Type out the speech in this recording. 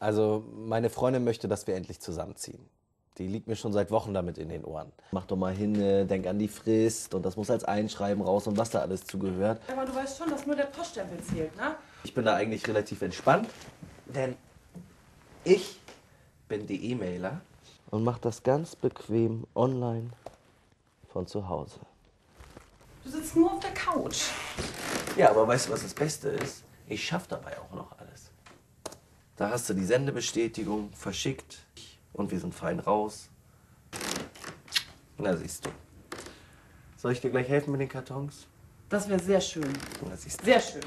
Also meine Freundin möchte, dass wir endlich zusammenziehen. Die liegt mir schon seit Wochen damit in den Ohren. Mach doch mal hin, denk an die Frist und das muss als Einschreiben raus und was da alles zugehört. Aber du weißt schon, dass nur der Poststempel zählt, ne? Ich bin da eigentlich relativ entspannt, denn ich bin die E-Mailer und mach das ganz bequem online von zu Hause. Du sitzt nur auf der Couch. Ja, aber weißt du, was das Beste ist? Ich schaff dabei auch noch alles. Da hast du die Sendebestätigung verschickt. Und wir sind fein raus. Na, siehst du. Soll ich dir gleich helfen mit den Kartons? Das wäre sehr schön. Na, siehst du. Sehr schön.